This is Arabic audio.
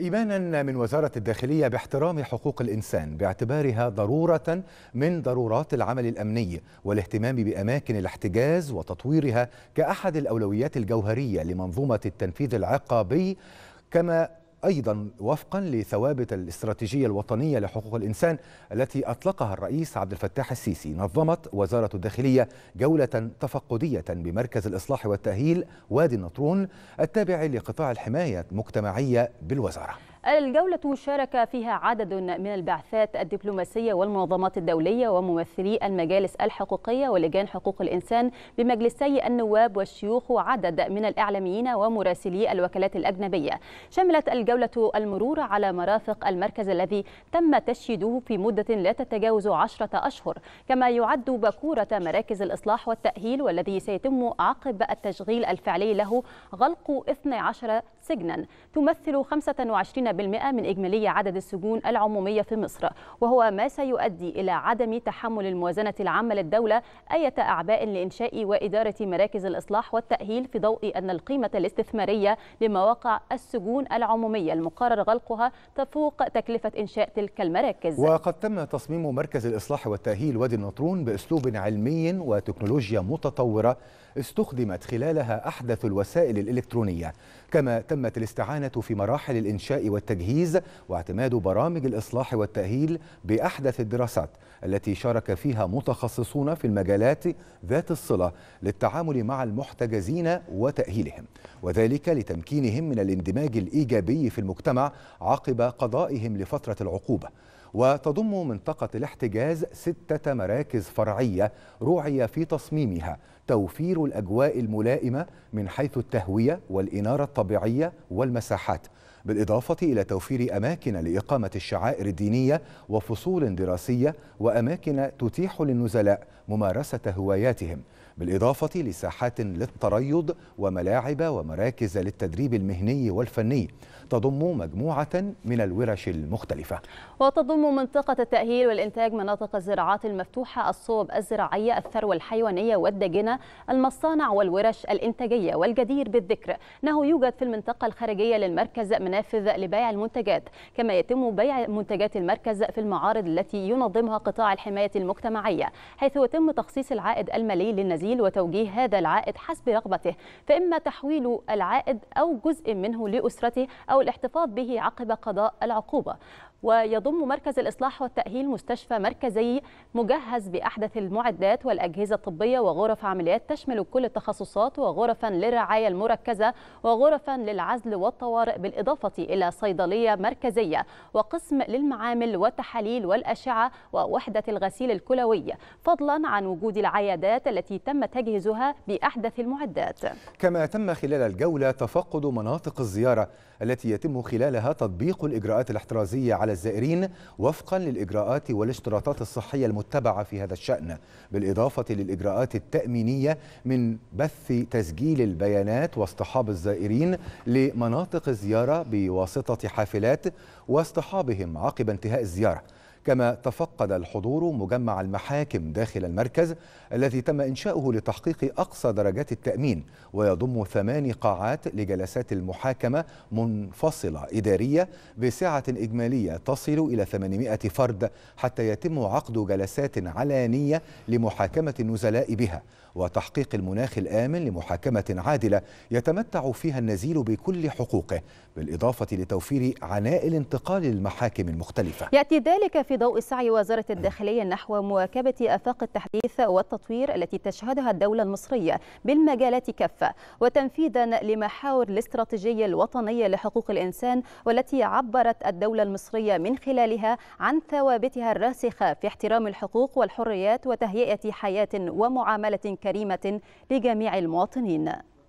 إيمانا من وزارة الداخلية باحترام حقوق الإنسان باعتبارها ضرورة من ضرورات العمل الأمني، والاهتمام بأماكن الاحتجاز وتطويرها كأحد الأولويات الجوهرية لمنظومة التنفيذ العقابي، كما أيضا وفقا لثوابت الاستراتيجية الوطنية لحقوق الإنسان التي أطلقها الرئيس عبد الفتاح السيسي. نظمت وزارة الداخلية جولة تفقدية بمركز الإصلاح والتأهيل وادي النطرون التابع لقطاع الحماية المجتمعية بالوزارة. الجولة شارك فيها عدد من البعثات الدبلوماسية والمنظمات الدولية وممثلي المجالس الحقوقية ولجان حقوق الإنسان بمجلسي النواب والشيوخ وعدد من الإعلاميين ومراسلي الوكالات الأجنبية. شملت الجولة المرور على مرافق المركز الذي تم تشييده في مدة لا تتجاوز 10 أشهر، كما يعد باكورة مراكز الإصلاح والتأهيل والذي سيتم عقب التشغيل الفعلي له غلق 12 سجنا تمثل 25% من إجمالي عدد السجون العمومية في مصر، وهو ما سيؤدي إلى عدم تحمل الموازنة العامة للدولة أي أعباء لإنشاء وإدارة مراكز الإصلاح والتأهيل، في ضوء أن القيمة الاستثمارية لمواقع السجون العمومية المقرر غلقها تفوق تكلفة إنشاء تلك المراكز. وقد تم تصميم مركز الإصلاح والتأهيل وادي النطرون بأسلوب علمي وتكنولوجيا متطورة استخدمت خلالها أحدث الوسائل الإلكترونية، كما تمت الاستعانة في مراحل الإنشاء والتجهيز واعتماد برامج الإصلاح والتأهيل بأحدث الدراسات التي شارك فيها متخصصون في المجالات ذات الصلة للتعامل مع المحتجزين وتأهيلهم، وذلك لتمكينهم من الاندماج الإيجابي في المجتمع عقب قضائهم لفترة العقوبة. وتضم منطقة الاحتجاز 6 مراكز فرعية روعي في تصميمها توفير الأجواء الملائمة من حيث التهوية والإنارة الطبيعية والمساحات، بالإضافة إلى توفير أماكن لإقامة الشعائر الدينية وفصول دراسية وأماكن تتيح للنزلاء ممارسة هواياتهم، بالإضافة لساحات للتريض وملاعب ومراكز للتدريب المهني والفني تضم مجموعة من الورش المختلفة. وتضم منطقة التأهيل والإنتاج مناطق الزراعات المفتوحة، الصوب الزراعية، الثروة الحيوانية والدجنة، المصانع والورش الإنتاجية. والجدير بالذكر أنه يوجد في المنطقة الخارجية للمركز منافذ لبيع المنتجات، كما يتم بيع منتجات المركز في المعارض التي ينظمها قطاع الحماية المجتمعية، حيث يتم تخصيص العائد المالي للنزيل وتوجيه هذا العائد حسب رغبته، فإما تحويل العائد أو جزء منه لأسرته أو الاحتفاظ به عقب قضاء العقوبة. ويضم مركز الإصلاح والتأهيل مستشفى مركزي مجهز بأحدث المعدات والأجهزة الطبية وغرف عمليات تشمل كل التخصصات، وغرفا للرعاية المركزة وغرفا للعزل والطوارئ، بالإضافة إلى صيدلية مركزية وقسم للمعامل والتحاليل والأشعة ووحدة الغسيل الكلوي، فضلا عن وجود العيادات التي تم تجهيزها بأحدث المعدات. كما تم خلال الجولة تفقد مناطق الزيارة التي يتم خلالها تطبيق الإجراءات الاحترازية على الزائرين وفقا للإجراءات والاشتراطات الصحية المتبعة في هذا الشأن، بالإضافة للإجراءات التأمينية من بث تسجيل البيانات واصطحاب الزائرين لمناطق الزيارة بواسطة حافلات واصطحابهم عقب انتهاء الزيارة. كما تفقد الحضور مجمع المحاكم داخل المركز الذي تم إنشاؤه لتحقيق أقصى درجات التأمين، ويضم 8 قاعات لجلسات المحاكمة منفصلة إدارية بسعة إجمالية تصل إلى 800 فرد، حتى يتم عقد جلسات علانية لمحاكمة النزلاء بها وتحقيق المناخ الآمن لمحاكمة عادلة يتمتع فيها النزيل بكل حقوقه، بالإضافة لتوفير عناء الانتقال للمحاكم المختلفة. يأتي ذلك في ضوء سعي وزارة الداخلية نحو مواكبة آفاق التحديث والتطوير التي تشهدها الدولة المصرية بالمجالات كافة، وتنفيذا لمحاور الاستراتيجية الوطنية لحقوق الإنسان والتي عبرت الدولة المصرية من خلالها عن ثوابتها الراسخة في احترام الحقوق والحريات وتهيئة حياة ومعاملة كريمة لجميع المواطنين.